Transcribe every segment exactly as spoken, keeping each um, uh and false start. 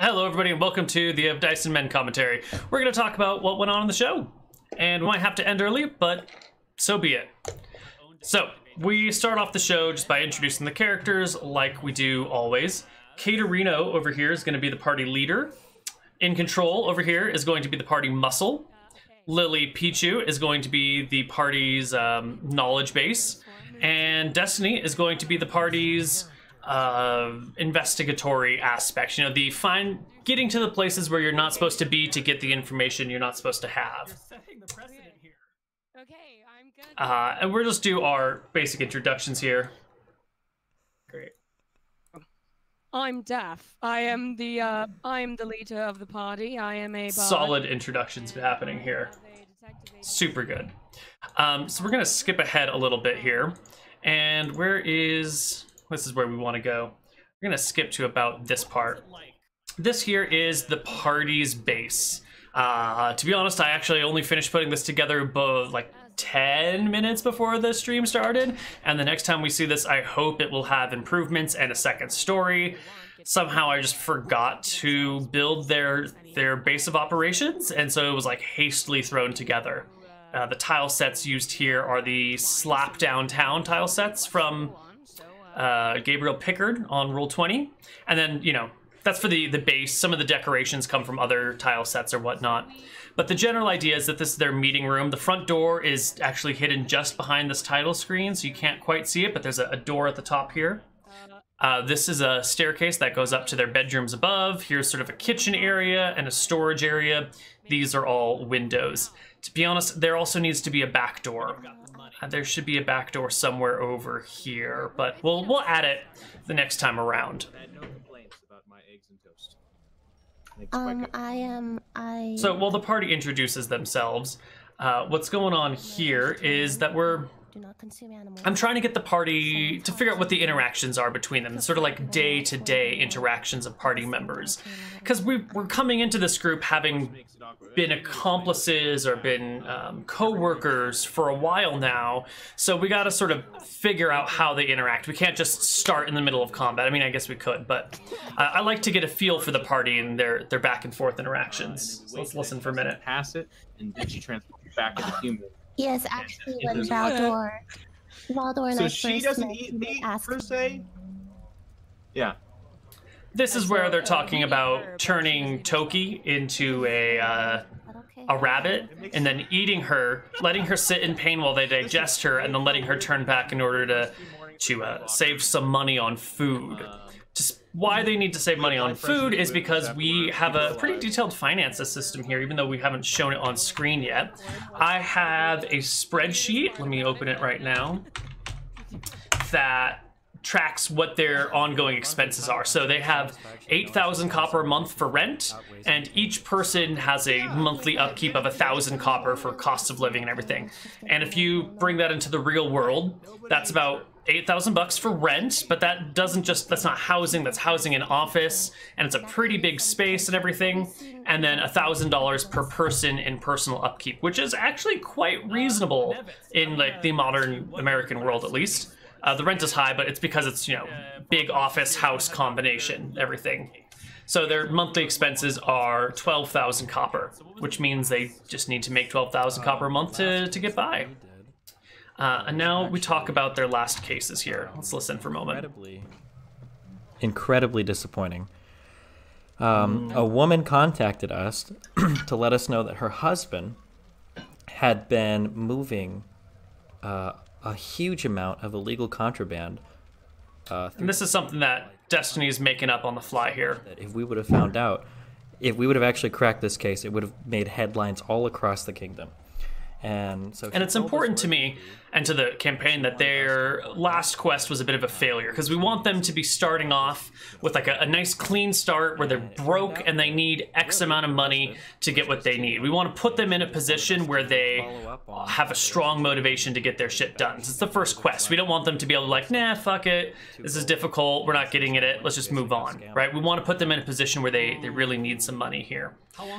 Hello everybody and welcome to the Of Dice and Men commentary. We're going to talk about what went on in the show. And we might have to end early, but so be it. So, we start off the show just by introducing the characters like we do always. Caterino over here is going to be the party leader. In Control over here is going to be the party muscle. Lily Pichu is going to be the party's um, knowledge base. And Destiny is going to be the party's Uh, investigatory aspects, you know, the fine getting to the places where you're not supposed to be to get the information you're not supposed to have. Uh, and we'll just do our basic introductions here. Great. I'm Daff. I am the uh, I am the leader of the party. I am a bard. Solid introductions happening here. Super good. Um, so we're gonna skip ahead a little bit here, and where is? This is where we want to go. We're going to skip to about this part. This here is the party's base. Uh, to be honest, I actually only finished putting this together about like ten minutes before the stream started. And the next time we see this, I hope it will have improvements and a second story. Somehow I just forgot to build their, their base of operations. And so it was like hastily thrown together. Uh, the tile sets used here are the slap downtown tile sets from Uh, Gabriel Pickard on Rule twenty, and then, you know, that's for the the base. Some of the decorations come from other tile sets or whatnot, but the general idea is that this is their meeting room. The front door is actually hidden just behind this title screen, so you can't quite see it, but there's a, a door at the top here. Uh, this is a staircase that goes up to their bedrooms above. Here's sort of a kitchen area and a storage area. These are all windows. To be honest, there also needs to be a back door. There should be a back door somewhere over here, but we'll we'll add it the next time around. Um, I am I. So while the party introduces themselves, uh, what's going on here is that we're. I'm trying to get the party to figure out what the interactions are between them, sort of like day-to-day interactions of party members. Because we, we're coming into this group having been accomplices or been um, co-workers for a while now, so we gotta sort of figure out how they interact. We can't just start in the middle of combat. I mean, I guess we could, but uh, I like to get a feel for the party and their, their back-and-forth interactions. So let's listen for a minute. Pass it, and then she transforms back into human. Yes, actually, when Valdor, Valdor and so I first she doesn't met, eat meat per se. Yeah. This is where they're talking about turning Toki into a uh, a rabbit, and then eating her, letting her sit in pain while they digest her, and then letting her turn back in order to to uh, save some money on food. Just why they need to save money on food is because we have a pretty detailed finances system here, even though we haven't shown it on screen yet. I have a spreadsheet, let me open it right now, that tracks what their ongoing expenses are. So they have eight thousand copper a month for rent, and each person has a monthly upkeep of one thousand copper for cost of living and everything. And if you bring that into the real world, that's about eight thousand bucks for rent, but that doesn't just, that's not housing, that's housing and office, and it's a pretty big space and everything, and then one thousand dollars per person in personal upkeep, which is actually quite reasonable in like the modern American world at least. Uh, the rent is high, but it's because it's, you know, big office, house combination, everything. So their monthly expenses are twelve thousand copper, which means they just need to make twelve thousand copper a month to, to get by. Uh, and now we talk about their last cases here. Let's listen for a moment. Incredibly, incredibly disappointing. Um, a woman contacted us to let us know that her husband had been moving uh, a huge amount of illegal contraband. Uh, and this is something that Destiny is making up on the fly here. That if we would have found out, if we would have actually cracked this case, it would have made headlines all across the kingdom. And, so and it's important to me and to the campaign that their last quest was a bit of a failure, because we want them to be starting off with like a, a nice clean start where they're broke and they need X amount of money to get what they need. We want to put them in a position where they have a strong motivation to get their shit done. It's the first quest. We don't want them to be able to like, nah, fuck it. This is difficult. We're not getting at it. Let's just move on, right? We want to put them in a position where they, they really need some money here.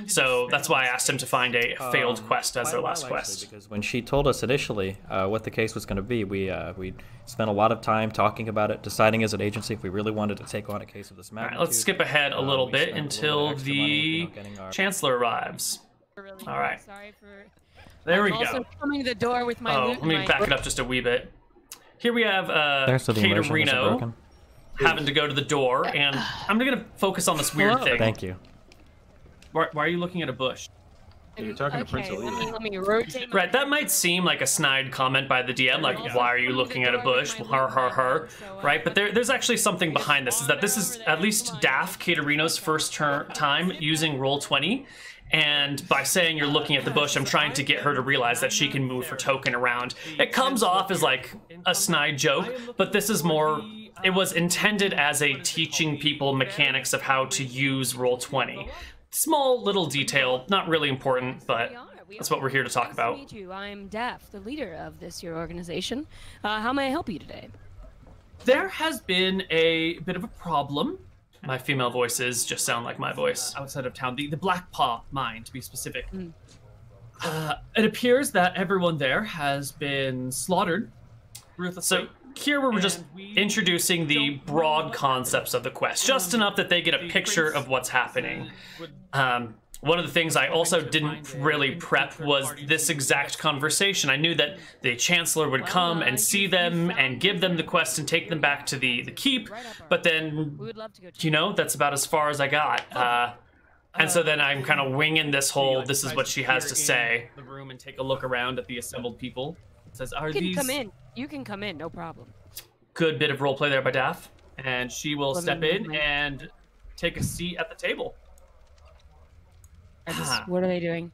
So that's why I asked them to find a failed quest as their last quest. Yes. Because when she told us initially uh, what the case was going to be, we uh, we spent a lot of time talking about it, deciding as an agency if we really wanted to take on a case of this magnitude. All right, let's skip ahead a little uh, bit until little bit the money, you know, our... chancellor arrives. Really all right. Sorry for... There I'm we go. Also coming to the door with my. Oh, let me my... back it up just a wee bit. Here we have uh, Caterino having to go to the door, and I'm gonna focus on this weird Hello. thing. Thank you. Why, why are you looking at a bush? You're talking okay, to Prince Elise. Let me, let me right, that might seem like a snide comment by the D M, like, yeah. why are you looking at a bush? Her, her, her. Right, but there, there's actually something behind this, is that this is at least Daff, Caterino's first turn, time using Roll twenty, and by saying you're looking at the bush, I'm trying to get her to realize that she can move her token around. It comes off as, like, a snide joke, but this is more... It was intended as a teaching people mechanics of how to use Roll twenty. Small little detail, not really important, but that's what we're here to talk about. Nice to meet you. I'm Daff, the leader of this, your organization. Uh, how may I help you today? There has been a bit of a problem. My female voices just sound like my voice. Uh, outside of town, the, the Blackpaw mine, to be specific. Mm. Uh, it appears that everyone there has been slaughtered ruthlessly. So, here we were just introducing the broad concepts of the quest, just enough that they get a picture of what's happening. Um, one of the things I also didn't really prep was this exact conversation. I knew that the Chancellor would come and see them and give them the quest and take them back to the, the keep, but then, you know, that's about as far as I got. Uh, and so then I'm kind of winging this whole, this is what she has to say. The room and take a look around at the assembled people. Says, are you can these... come in. You can come in, no problem. Good bit of role play there by Daff. And she will Let step me, in me. and take a seat at the table. Just, what are they doing?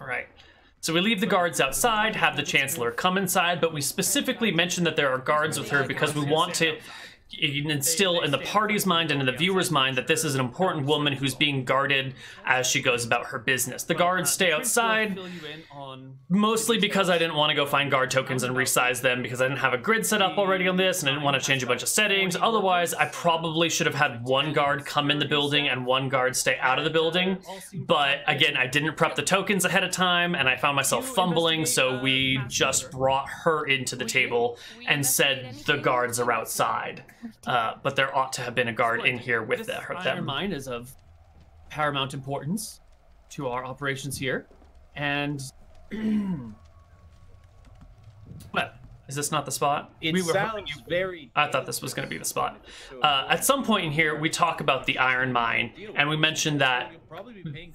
All right. So we leave the guards outside, have the Chancellor come inside, but we specifically mention that there are guards with her because we want to instill in the party's mind and in the viewer's mind that this is an important woman who's being guarded as she goes about her business. The guards stay outside, mostly because I didn't want to go find guard tokens and resize them because I didn't have a grid set up already on this and I didn't want to change a bunch of settings. Otherwise, I probably should have had one guard come in the building and one guard stay out of the building. But again, I didn't prep the tokens ahead of time and I found myself fumbling, so we just brought her into the table and said the guards are outside. Uh, but there ought to have been a guard in here with the, her, them. Mine is of paramount importance to our operations here, and well, is this not the spot? It we were sounds very. I thought this was going to be the spot. Uh, at some point in here, we talk about the iron mine, and we mentioned that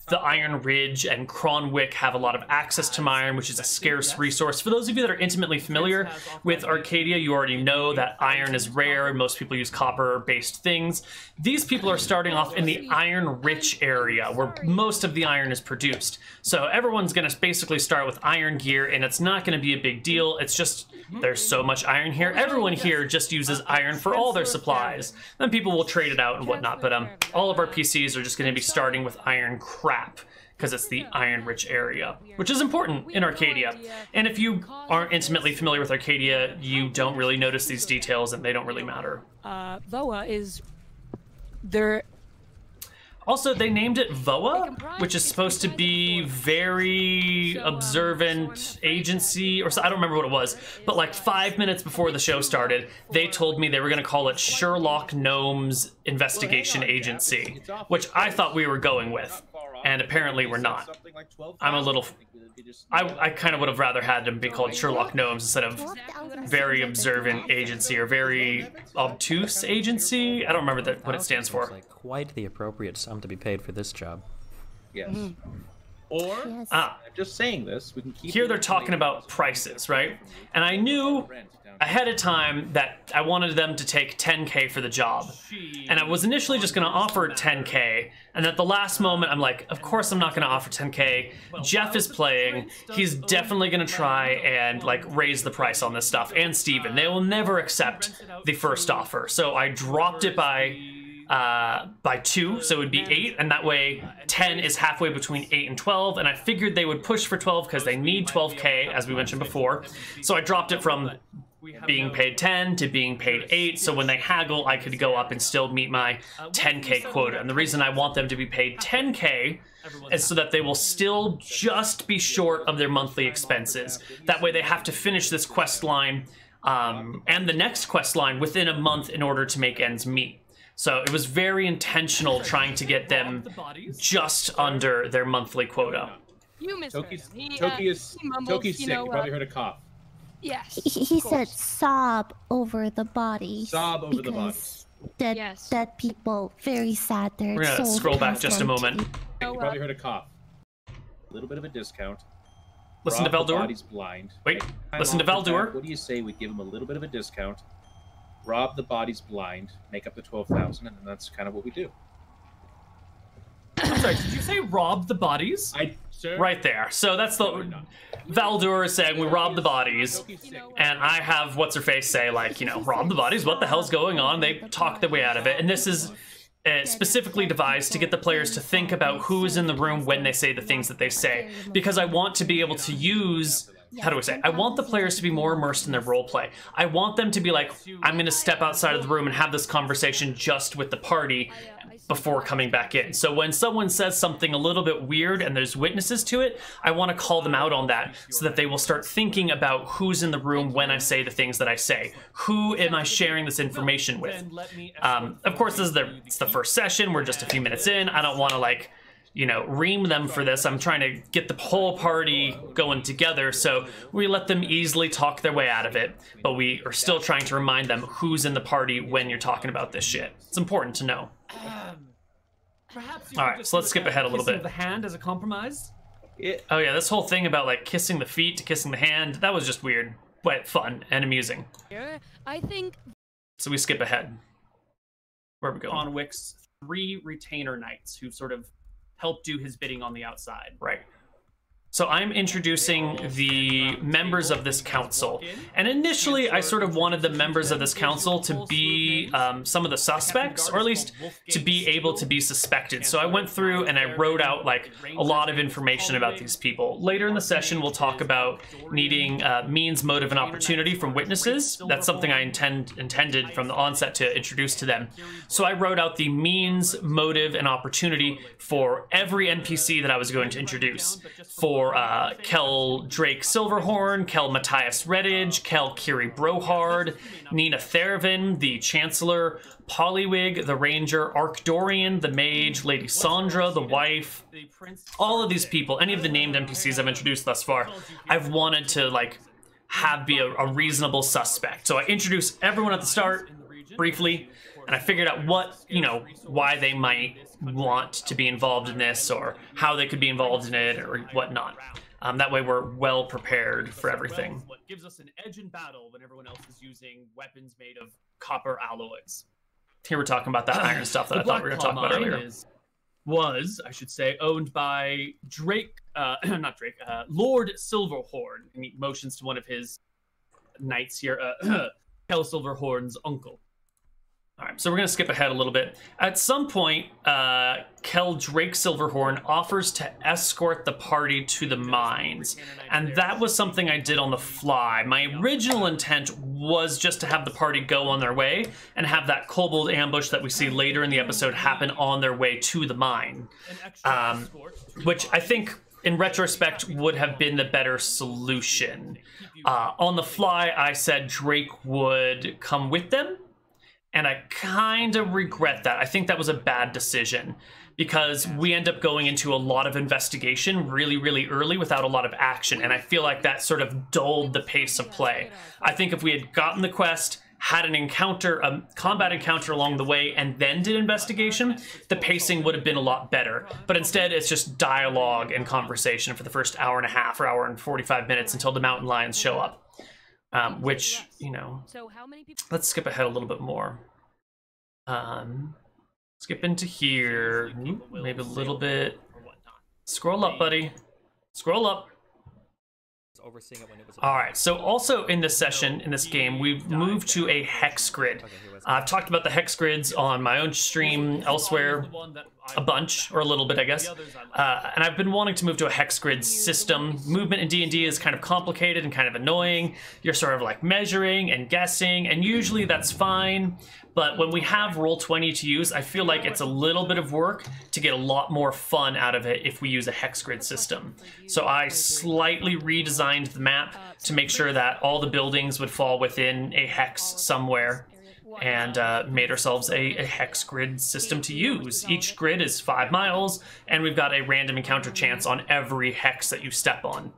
the Iron Ridge and Cronwick have a lot of access to iron, which is a scarce resource. For those of you that are intimately familiar with Arcadia, you already know that iron is rare and most people use copper-based things. These people are starting off in the iron-rich area, where most of the iron is produced. So everyone's going to basically start with iron gear, and it's not going to be a big deal. It's just there's so much iron here. Everyone here just uses iron for all their supplies. Then people will trade it out and whatnot, but um, all of our P Cs are just going to be starting with iron crap because it's the iron rich area, which is important in Arcadia. And if you aren't intimately familiar with Arcadia, you don't really notice these details and they don't really matter. Uh, V O A is there. Also, they named it V O A, which is supposed to be very observant agency, or so, I don't remember what it was, but like five minutes before the show started, they told me they were gonna call it Sherlock Gnomes Investigation Agency, which I thought we were going with, and apparently we're not. I'm a little, I, I kind of would have rather had them be called Sherlock Gnomes instead of very observant agency or very obtuse agency. I don't remember that, what it stands for. Like quite the appropriate sum to be paid for this job. Yes. Mm-hmm. Or, yes. ah, just saying this, we can keep here they're talking about prices, right? And I knew ahead of time that I wanted them to take ten K for the job. And I was initially just gonna offer ten K, and at the last moment I'm like, of course I'm not gonna offer ten K. Jeff is playing, he's definitely gonna try and like raise the price on this stuff, and Steven, they will never accept the first offer. So I dropped it by uh by two, so it would be eight, and that way ten is halfway between eight and twelve, and I figured they would push for twelve because they need twelve K as we mentioned before. So I dropped it from being paid ten to being paid eight, so when they haggle, I could go up and still meet my ten K quota. And the reason I want them to be paid ten K is so that they will still just be short of their monthly expenses. That way they have to finish this quest line um, and the next quest line within a month in order to make ends meet. So it was very intentional trying to get them just under their monthly quota. You missed Toki is Toki's sick. You probably heard a cough. Yes. He, he said sob over the bodies. Sob over the bodies. Dead, yes. dead people, very sad. They're We're gonna scroll back just a moment. You probably heard a cough. A little bit of a discount. Listen Rob to Valdor. Body's blind. Wait. Time Listen to Valdor. Back. What do you say we give him a little bit of a discount? Rob the body's blind. Make up the twelve thousand, and then that's kind of what we do. I'm sorry. Did you say rob the bodies? I. Sir? Right there. So that's the no, Valdor is saying we rob the bodies, and I have what's her face say like, you know, rob the bodies. What the hell's going on? They talk their way out of it, and this is uh, specifically devised to get the players to think about who is in the room when they say the things that they say, because I want to be able to use. How do I say? I want the players to be more immersed in their role play. I want them to be like, I'm going to step outside of the room and have this conversation just with the party before coming back in. So when someone says something a little bit weird and there's witnesses to it, I want to call them out on that so that they will start thinking about who's in the room when I say the things that I say. Who am I sharing this information with? Um, of course, this is the, it's the first session. We're just a few minutes in. I don't want to like... you know, ream them for this. I'm trying to get the whole party going together, so we let them easily talk their way out of it, but we are still trying to remind them who's in the party when you're talking about this shit. It's important to know. Um, All right, so let's skip ahead a little bit. The hand as a compromise? It, oh yeah, this whole thing about like kissing the feet to kissing the hand, that was just weird, but fun and amusing. I think. So we skip ahead. Where are we going? Conwick's three retainer knights who've sort of help do his bidding on the outside. Right. So I'm introducing the members of this council. And initially, I sort of wanted the members of this council to be um, some of the suspects, or at least to be able to be suspected. So I went through and I wrote out like a lot of information about these people. Later in the session, we'll talk about needing uh, means, motive, and opportunity from witnesses. That's something I intend intended from the onset to introduce to them. So I wrote out the means, motive, and opportunity for every N P C that I was going to introduce. For Uh, Kel Drake Silverhorn, Kel Matthias Reddage, Kel Kiri Brohard, Nina Thervin, the Chancellor, Pollywig, the Ranger, Arkdorian, the Mage, Lady Sondra, the Wife, all of these people, any of the named N P Cs I've introduced thus far, I've wanted to like have be a, a reasonable suspect. So I introduce everyone at the start briefly, and I figured out what, you know, why they might want to be involved in this or how they could be involved in it or whatnot. Um, that way we're well prepared for everything. What gives us an edge in battle when everyone else is using weapons made of copper alloys. Here we're talking about that iron stuff that I thought we were going to talk about earlier. Is, was, I should say, owned by Drake, uh, not Drake, uh, Lord Silverhorn. And he motions to one of his knights here, uh, Kel Silverhorn's uncle. All right, so we're going to skip ahead a little bit. At some point, uh, Kel Drake Silverhorn offers to escort the party to the mines, and that was something I did on the fly. My original intent was just to have the party go on their way and have that kobold ambush that we see later in the episode happen on their way to the mine, um, which I think... in retrospect, would have been the better solution. Uh, on the fly, I said Drake would come with them, and I kind of regret that. I think that was a bad decision, because we end up going into a lot of investigation really, really early without a lot of action, and I feel like that sort of dulled the pace of play. I think if we had gotten the quest, had an encounter, a combat encounter along the way, and then did investigation, the pacing would have been a lot better. But instead, it's just dialogue and conversation for the first hour and a half or hour and forty-five minutes until the mountain lions show up. Um, which, you know, let's skip ahead a little bit more. Um, skip into here, maybe a little bit. Scroll up, buddy. Scroll up. overseeing it when it was. All right. So also in this session, in this game, we've moved to a hex grid. I've talked about the hex grids on my own stream elsewhere a bunch, or a little bit, I guess. Uh, and I've been wanting to move to a hex grid system. Movement in D and D is kind of complicated and kind of annoying. You're sort of like measuring and guessing, and usually that's fine. But when we have Roll twenty to use, I feel like it's a little bit of work to get a lot more fun out of it if we use a hex grid system. So I slightly redesigned the map to make sure that all the buildings would fall within a hex somewhere, and uh, made ourselves a, a hex grid system to use. Each grid is five miles, and we've got a random encounter chance on every hex that you step on.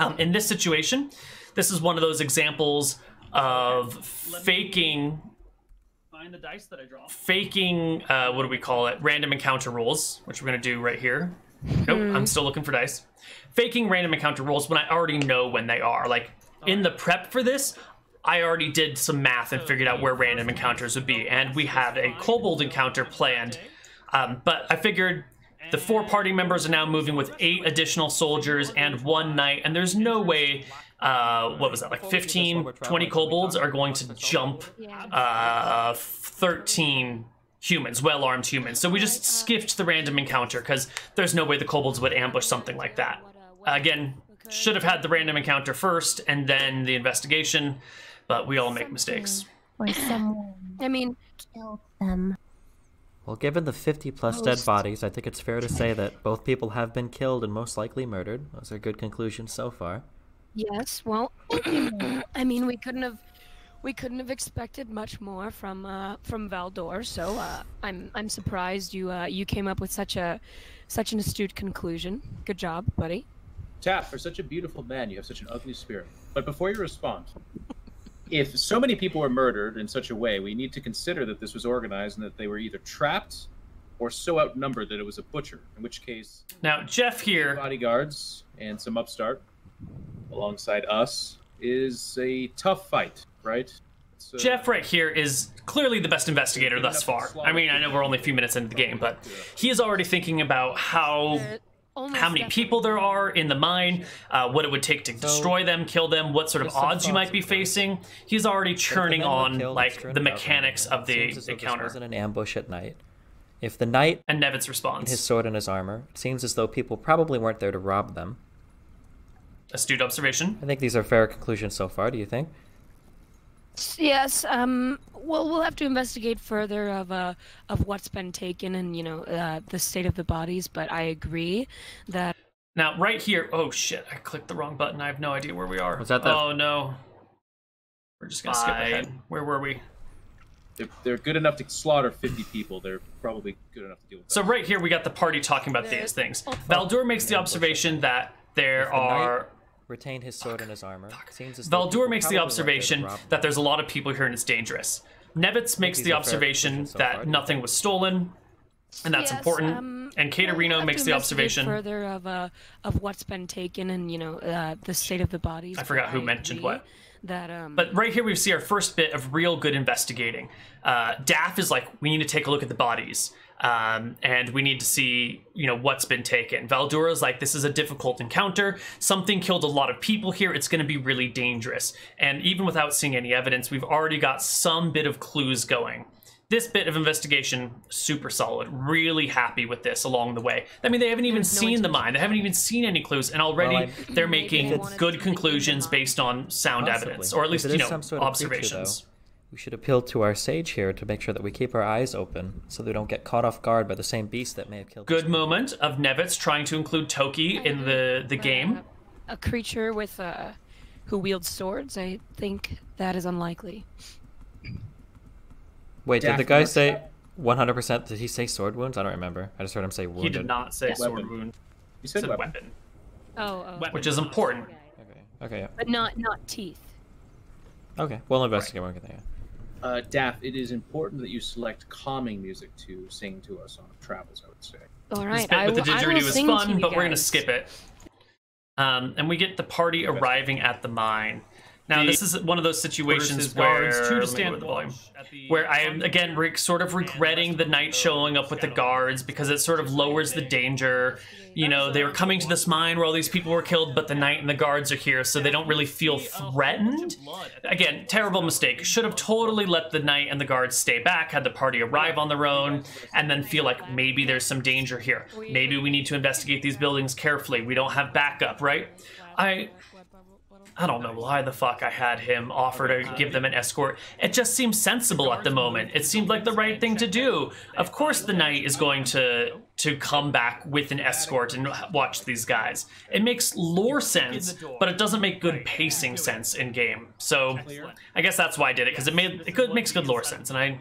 Um, in this situation, this is one of those examples of faking... the dice that I draw. Faking, uh, what do we call it? Random encounter rolls, which we're going to do right here. Nope, mm. I'm still looking for dice. Faking random encounter rolls when I already know when they are. Like, in the prep for this, I already did some math and figured out where random encounters would be, and we had a kobold encounter planned. Um, but I figured the four party members are now moving with eight additional soldiers and one knight, and there's no way... Uh, what was that, like fifteen, twenty kobolds are going to jump uh, thirteen humans, well-armed humans. So we just skipped the random encounter because there's no way the kobolds would ambush something like that. Uh, again, should have had the random encounter first and then the investigation, but we all make mistakes. Or someone I mean, killed them. Well, given the fifty plus most. Dead bodies, I think it's fair to say that both people have been killed and most likely murdered. Those are good conclusions so far. Yes, well, I mean, we couldn't have, we couldn't have expected much more from uh, from Valdor. So uh, I'm I'm surprised you uh, you came up with such a such an astute conclusion. Good job, buddy. Taff, for such a beautiful man, you have such an ugly spirit. But before you respond, if so many people were murdered in such a way, we need to consider that this was organized and that they were either trapped or so outnumbered that it was a butcher. In which case, now Jeff here, bodyguards and some upstart alongside us is a tough fight, right? So Jeff right here is clearly the best investigator thus far. I mean, I know we're only a few minutes into the game, but he is already thinking about how how many people there are in the mine, uh, what it would take to destroy them, kill them, what sort of odds you might be facing. He's already churning on like the mechanics of the encounter. It wasn't an ambush at night. If the knight and Nevitz responds, his sword and his armor, it seems as though people probably weren't there to rob them. Astute observation. I think these are fair conclusions so far, do you think? Yes, um, well, we'll have to investigate further of uh, of what's been taken and, you know, uh, the state of the bodies, but I agree that... Now, right here... Oh, shit, I clicked the wrong button. I have no idea where we are. Was that the... Oh, no. We're just gonna Bye. skip ahead. Where were we? They're, they're good enough to slaughter fifty people. They're probably good enough to deal with that. So right here, we got the party talking about they're... these things. Valdor makes the observation that there the are... Night... Retained his sword fuck, and his armor. Seems as Valdor makes the observation that there's a lot of people here and it's dangerous. Nevitz makes the observation so that far, nothing was stolen, and that's yes, important. Um, and Caterino well, makes the observation further of uh, of what's been taken and you know uh, the state of the bodies. I forgot who mentioned what. That, um... But right here we see our first bit of real good investigating. Uh, Daff is like, we need to take a look at the bodies. Um, and we need to see, you know, what's been taken. Valdora's like, this is a difficult encounter. Something killed a lot of people here. It's going to be really dangerous. And even without seeing any evidence, we've already got some bit of clues going. This bit of investigation, super solid. Really happy with this along the way. I mean, they haven't even There's seen no the mine. They haven't even seen any clues. And already well, they're making good conclusions based on sound possibly. evidence. Or at least, you know, some sort of observations. Feature, we should appeal to our sage here to make sure that we keep our eyes open so they don't get caught off guard by the same beast that may have killed. Good moment of Nevitz trying to include Toki in the, the game. A creature with uh, who wields swords? I think that is unlikely. Wait, did the guy say one hundred percent? Did he say sword wounds? I don't remember. I just heard him say wounded. He did not say weapon. sword wound. He said, he said weapon. weapon. Oh, oh. Weapon, which is important. Okay, okay. Yeah. But not, not teeth. Okay, we'll investigate right. one thing. Yeah. Uh, Daff, it is important that you select calming music to sing to us on travels, I would say. All right, I will, the didgeridoo is fun, but guys. we're going to skip it. Um, and we get the party arriving at the mine. Now, this is one of those situations where, two to stand the volume, where I am, again, re sort of regretting the knight showing up with the guards because it sort of lowers the danger. You know, they were coming to this mine where all these people were killed, but the knight and the guards are here, so they don't really feel threatened. Again, terrible mistake. Should have totally let the knight and the guards stay back, had the party arrive on their own, and then feel like maybe there's some danger here. Maybe we need to investigate these buildings carefully. We don't have backup, right? I... I don't know why the fuck I had him offer to give them an escort. It just seems sensible at the moment. It seemed like the right thing to do. Of course the knight is going to to come back with an escort and watch these guys. It makes lore sense, but it doesn't make good pacing sense in game. So I guess that's why I did it, because it made it good makes good lore sense, and I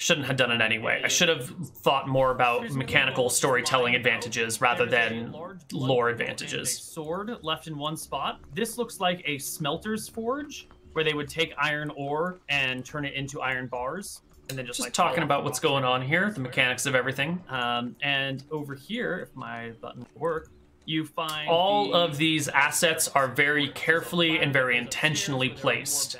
shouldn't have done it anyway. I should have thought more about mechanical storytelling advantages rather than lore advantages. Sword left in one spot. This looks like a smelter's forge where they would take iron ore and turn it into iron bars. And then just, just like talking about what's going on here, the mechanics of everything. Um, and over here, if my button works, you find all of these assets are very carefully and very intentionally placed.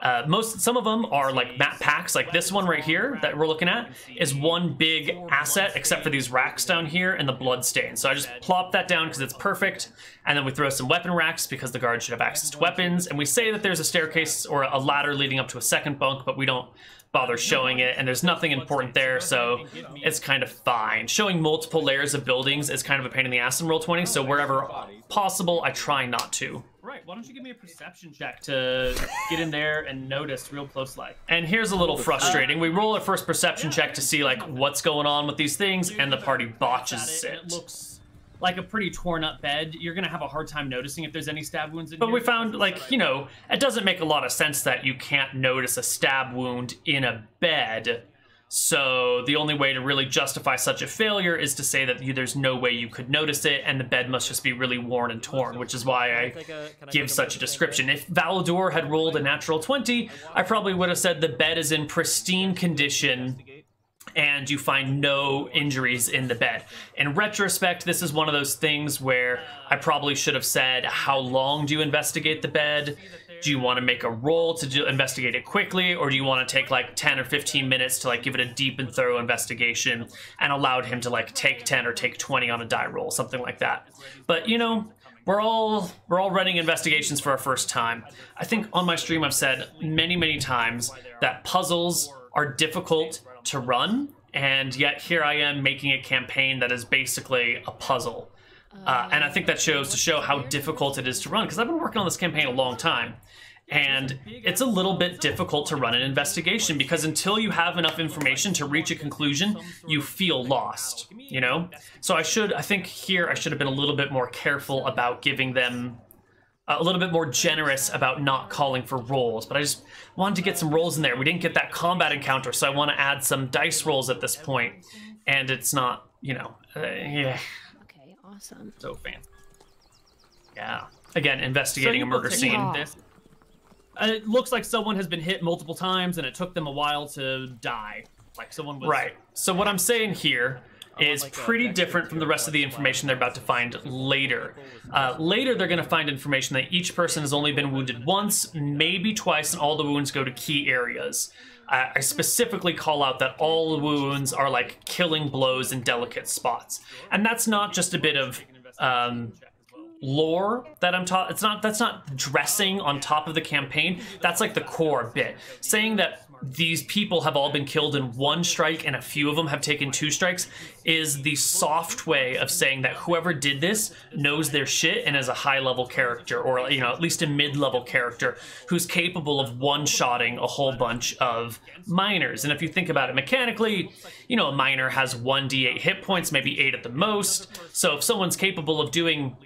Uh, most, some of them are like map packs, like this one right here that we're looking at is one big asset, except for these racks down here and the blood stain. So I just plop that down because it's perfect, and then we throw some weapon racks because the guards should have access to weapons, and we say that there's a staircase or a ladder leading up to a second bunk, but we don't bother showing it, and there's nothing important there, so it's kind of fine. Showing multiple layers of buildings is kind of a pain in the ass in Roll twenty, so wherever possible, I try not to. Right, why don't you give me a perception check to get in there and notice real close like. And here's a little frustrating. We roll our first perception check to see like what's going on with these things, and the party botches it. It looks like a pretty torn up bed. You're gonna have a hard time noticing if there's any stab wounds in here. But we found, like, you know, it doesn't make a lot of sense that you can't notice a stab wound in a bed. So the only way to really justify such a failure is to say that you, there's no way you could notice it, and the bed must just be really worn and torn, which is why I give such a description. If Valdor had rolled a natural twenty, I probably would have said the bed is in pristine condition and you find no injuries in the bed. In retrospect, this is one of those things where I probably should have said, how long do you investigate the bed? Do you want to make a roll to do, investigate it quickly, or do you want to take like ten or fifteen minutes to like give it a deep and thorough investigation, and allowed him to like take ten or take twenty on a die roll, something like that. But you know, we're all we're all running investigations for our first time. I think on my stream I've said many, many times that puzzles are difficult to run, and yet here I am making a campaign that is basically a puzzle. Uh, and I think that shows to show how difficult it is to run, because I've been working on this campaign a long time, and it's a little bit difficult to run an investigation, because until you have enough information to reach a conclusion, you feel lost, you know? So I should, I think here I should have been a little bit more careful about giving them, uh, a little bit more generous about not calling for rolls, but I just wanted to get some rolls in there. We didn't get that combat encounter, so I want to add some dice rolls at this point, and it's not, you know, uh, yeah. Awesome. So fancy. Yeah. Again, investigating so a murder scene. Wow. This, uh, it looks like someone has been hit multiple times, and it took them a while to die. Like someone was. Right. So what I'm saying here is like pretty different from the rest of the information they're about to find later. Uh, later, they're going to find information that each person has only been wounded once, maybe twice, and all the wounds go to key areas. I specifically call out that all wounds are like killing blows in delicate spots, and that's not just a bit of um, lore that I'm taught. It's not that's not dressing on top of the campaign. That's like the core bit, saying that these people have all been killed in one strike and a few of them have taken two strikes is the soft way of saying that whoever did this knows their shit and is a high level character, or you know, at least a mid-level character who's capable of one-shotting a whole bunch of minors. And if you think about it mechanically, you know, a minor has one d eight hit points, maybe eight at the most. So if someone's capable of doing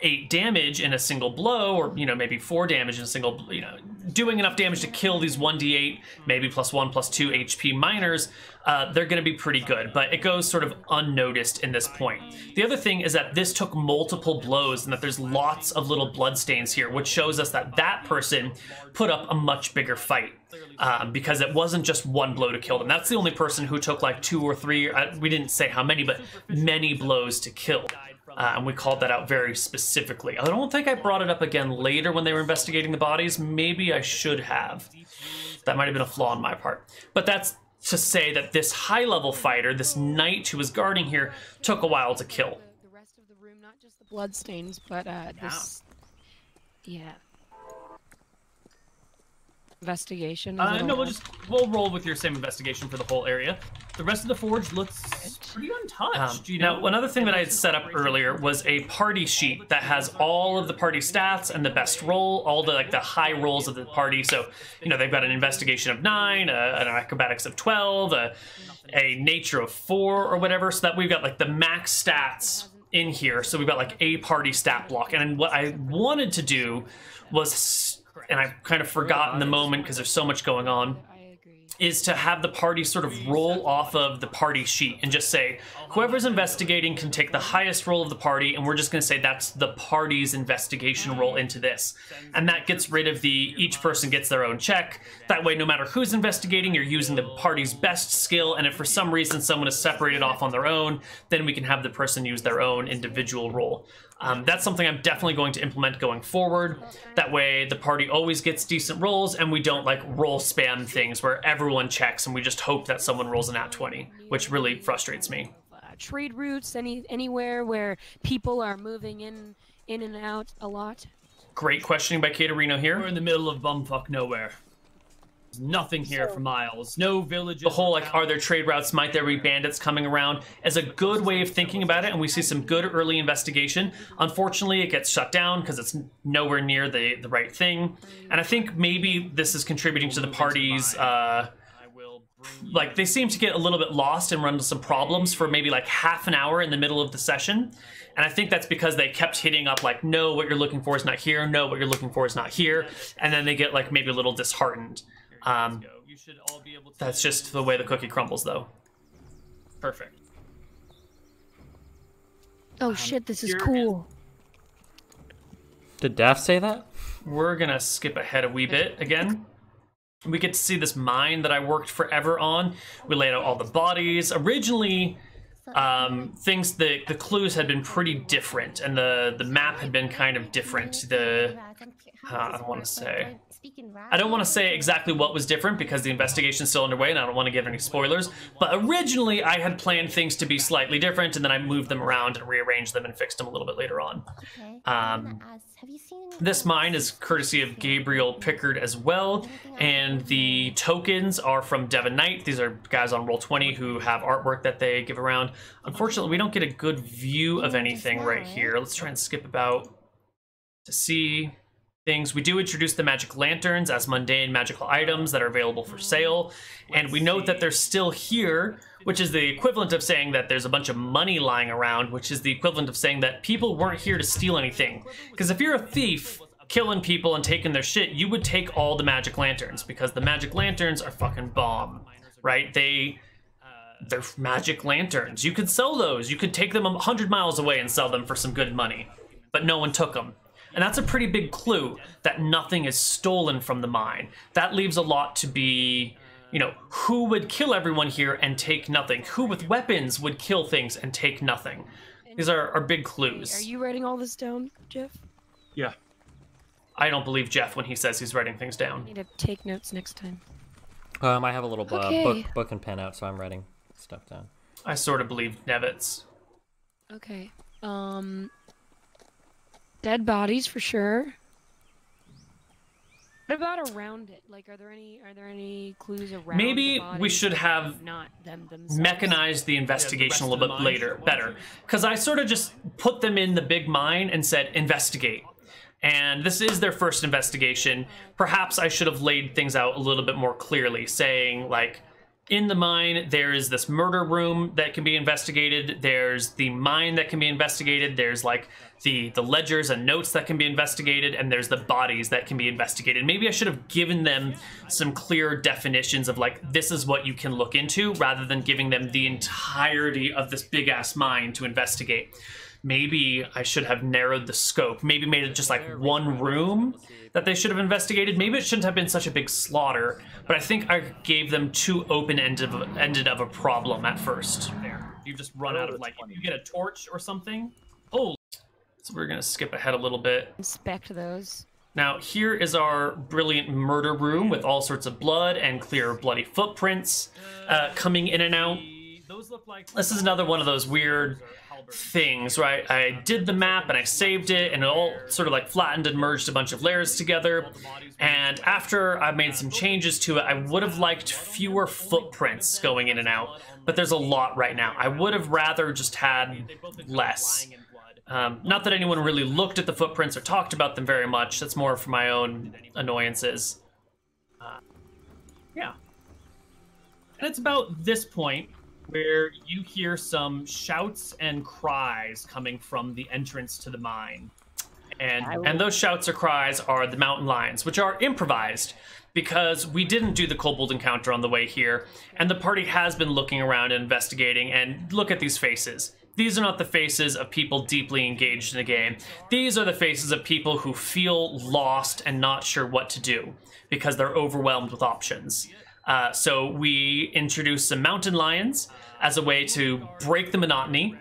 eight damage in a single blow, or you know, maybe four damage in a single, you know, doing enough damage to kill these one d eight, maybe plus one, plus two H P miners, uh, they're going to be pretty good, but it goes sort of unnoticed in this point. The other thing is that this took multiple blows, and that there's lots of little bloodstains here, which shows us that that person put up a much bigger fight. Um, because it wasn't just one blow to kill them. That's the only person who took like two or three, I, we didn't say how many, but many blows to kill. Uh, and we called that out very specifically. I don't think I brought it up again later when they were investigating the bodies. Maybe I should have. That might have been a flaw on my part. But that's to say that this high-level fighter, this knight who was guarding here, took a while to kill. The rest of the room, not just the bloodstains, but uh, yeah. this... Yeah. Investigation? Uh, no, we'll just we'll roll with your same investigation for the whole area. The rest of the forge looks pretty untouched. Um, you know? Now, another thing that I had set up earlier was a party sheet that has all of the party stats and the best roll, all the like the high rolls of the party. So, you know, they've got an investigation of nine, a, an acrobatics of twelve, a, a nature of four or whatever. So that we've got like the max stats in here. So we've got like a party stat block. And what I wanted to do was, and I've kind of forgotten the moment because there's so much going on, is to have the party sort of roll off of the party sheet and just say, whoever's investigating can take the highest roll of the party, and we're just going to say that's the party's investigation roll into this. And that gets rid of the, each person gets their own check. That way, no matter who's investigating, you're using the party's best skill, and if for some reason someone is separated off on their own, then we can have the person use their own individual roll. Um, that's something I'm definitely going to implement going forward. That way the party always gets decent rolls and we don't like roll spam things where everyone checks and we just hope that someone rolls an at twenty, which really frustrates me. Uh, trade routes, any, anywhere where people are moving in, in and out a lot. Great questioning by Caterino here. We're in the middle of bumfuck nowhere. Nothing here for miles. No villages. The whole like, are there trade routes? Might there be bandits coming around? Is a good way of thinking about it, and we see some good early investigation. Unfortunately, it gets shut down because it's nowhere near the the right thing. And I think maybe this is contributing to the party's uh like they seem to get a little bit lost and run into some problems for maybe like half an hour in the middle of the session. And I think that's because they kept hitting up like, no, what you're looking for is not here. No, what you're looking for is not here. And then they get like maybe a little disheartened. Um, you should all be able to that's just the way the cookie crumbles, though. Perfect. Oh um, shit, this is cool. Did Daff say that? We're gonna skip ahead a wee bit again. We get to see this mine that I worked forever on. We laid out all the bodies. Originally, um, things the the clues had been pretty different, and the the map had been kind of different. The uh, I don't want to say. I don't want to say exactly what was different because the investigation is still underway and I don't want to give any spoilers, but originally I had planned things to be slightly different and then I moved them around and rearranged them and fixed them a little bit later on. Um, this mine is courtesy of Gabriel Pickard as well, and the tokens are from Devin Knight. These are guys on Roll twenty who have artwork that they give around. Unfortunately, we don't get a good view of anything right here. Let's try and skip about to see... things. We do introduce the magic lanterns as mundane magical items that are available for sale, and we note that they're still here, which is the equivalent of saying that there's a bunch of money lying around, which is the equivalent of saying that people weren't here to steal anything. Because if you're a thief killing people and taking their shit, you would take all the magic lanterns, because the magic lanterns are fucking bomb, right? They... they're magic lanterns. You could sell those. You could take them a hundred miles away and sell them for some good money, but no one took them. And that's a pretty big clue that nothing is stolen from the mine. That leaves a lot to be, you know, who would kill everyone here and take nothing? Who with weapons would kill things and take nothing? These are, are big clues. Are you writing all this down, Jeff? Yeah. I don't believe Jeff when he says he's writing things down. I need to take notes next time. Um, I have a little uh, okay. book, book and pen out, so I'm writing stuff down. I sort of believe Nevitz. Okay. Um... Dead bodies for sure. What about around it? Like, are there any are there any clues around? Maybe the we should have not them themselves? Mechanized the investigation yeah, the a little bit later, better. Because I sort of just put them in the big mine and said investigate. And this is their first investigation. Perhaps I should have laid things out a little bit more clearly, saying like, in the mine, there is this murder room that can be investigated. There's the mine that can be investigated. There's like the, the ledgers and notes that can be investigated. And there's the bodies that can be investigated. Maybe I should have given them some clear definitions of like, this is what you can look into, rather than giving them the entirety of this big ass mine to investigate. maybe I should have narrowed the scope, maybe made it just like one room that they should have investigated. Maybe it shouldn't have been such a big slaughter, but I think I gave them too open-ended of, ended of a problem at first. There, you just run out of like, you get a torch or something. Oh, so we're gonna skip ahead a little bit. Inspect those. Now here is our brilliant murder room with all sorts of blood and clear bloody footprints uh, coming in and out. This is another one of those weird things, right? I did the map and I saved it and it all sort of like flattened and merged a bunch of layers together. And after I made some changes to it, I would have liked fewer footprints going in and out, but there's a lot right now. I would have rather just had less. Um, not that anyone really looked at the footprints or talked about them very much. That's more for my own annoyances. Uh, yeah. And it's about this point where you hear some shouts and cries coming from the entrance to the mine. And, and those shouts or cries are the mountain lions, which are improvised because we didn't do the kobold encounter on the way here. And the party has been looking around and investigating, and look at these faces. These are not the faces of people deeply engaged in the game. These are the faces of people who feel lost and not sure what to do because they're overwhelmed with options. Uh, so we introduced some mountain lions as a way to break the monotony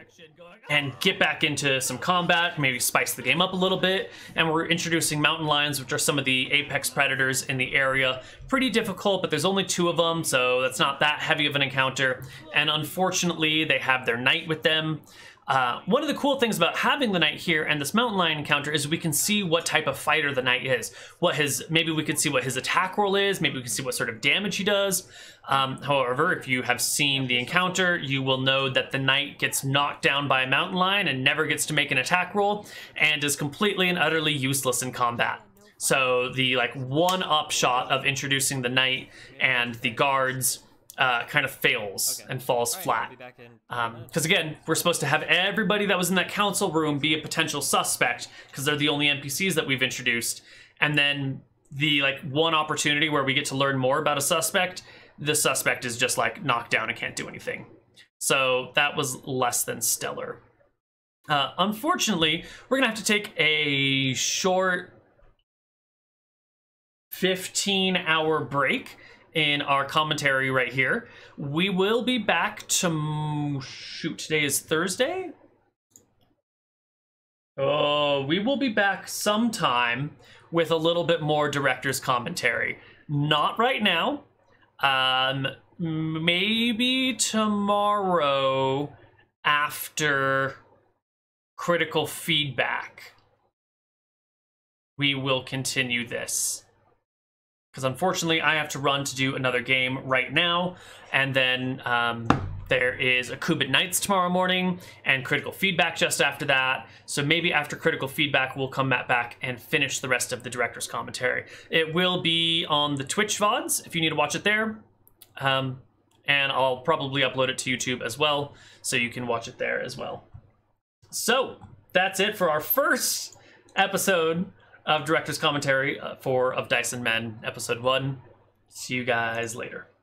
and get back into some combat, maybe spice the game up a little bit. And we're introducing mountain lions, which are some of the apex predators in the area. Pretty difficult, but there's only two of them, so that's not that heavy of an encounter. And unfortunately, they have their knight with them. Uh, one of the cool things about having the knight here and this mountain lion encounter is we can see what type of fighter the knight is. What his, maybe we could see what his attack roll is, maybe we can see what sort of damage he does. Um, however, if you have seen the encounter, you will know that the knight gets knocked down by a mountain lion and never gets to make an attack roll and is completely and utterly useless in combat. So the like one upshot of introducing the knight and the guards Uh, kind of fails okay. and falls right, flat. Because um, again, we're supposed to have everybody that was in that council room be a potential suspect because they're the only N P Cs that we've introduced. And then the like one opportunity where we get to learn more about a suspect, the suspect is just like knocked down and can't do anything. So that was less than stellar. Uh, unfortunately, we're gonna have to take a short fifteen hour break in our commentary right here. We will be back to, shoot, today is Thursday? Oh, we will be back sometime with a little bit more director's commentary. Not right now. Um, maybe tomorrow after critical feedback, we will continue this. Because unfortunately I have to run to do another game right now, and then um, there is Akubit Nights tomorrow morning and Critical Feedback just after that. So maybe after Critical Feedback we'll come back and finish the rest of the director's commentary. It will be on the Twitch V O Ds if you need to watch it there, um, and I'll probably upload it to YouTube as well, so you can watch it there as well. So that's it for our first episode of Director's Commentary for Of Dice and Men, Episode one. See you guys later.